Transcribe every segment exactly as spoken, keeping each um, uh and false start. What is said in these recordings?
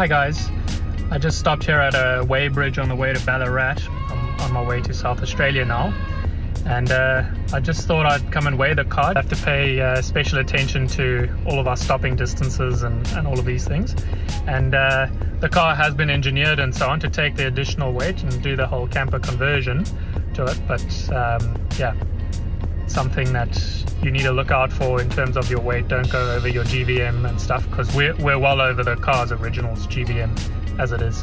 Hi guys, I just stopped here at a weigh bridge on the way to Ballarat. I'm on my way to South Australia now, and uh, I just thought I'd come and weigh the cod. I have to pay uh, special attention to all of our stopping distances and, and all of these things, and uh, the car has been engineered and so on to take the additional weight and do the whole camper conversion to it, but um, yeah, something that you need to look out for in terms of your weight. Don't go over your G V M and stuff, because we're, we're well over the car's originals G V M as it is.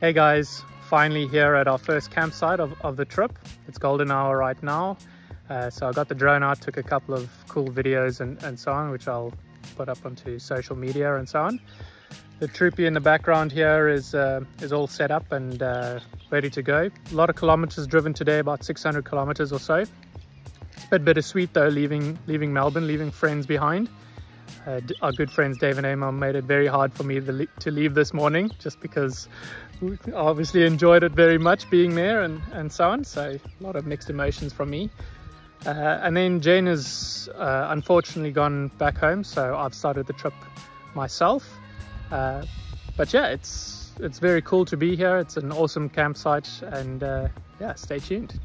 Hey guys, finally here at our first campsite of, of the trip. It's golden hour right now, uh, so I got the drone out, took a couple of cool videos and, and so on, which I'll put up onto social media and so on. The Troopy in the background here is, uh, is all set up and uh, ready to go. A lot of kilometers driven today, about six hundred kilometers or so. It's a bit bittersweet though, leaving, leaving Melbourne, leaving friends behind. Uh, our good friends Dave and Emma made it very hard for me to leave this morning, just because we obviously enjoyed it very much being there and, and so on, so a lot of mixed emotions from me. Uh, and then Jen has uh, unfortunately gone back home, so I've started the trip myself. Uh, but yeah, it's, it's very cool to be here. It's an awesome campsite, and uh, yeah, stay tuned.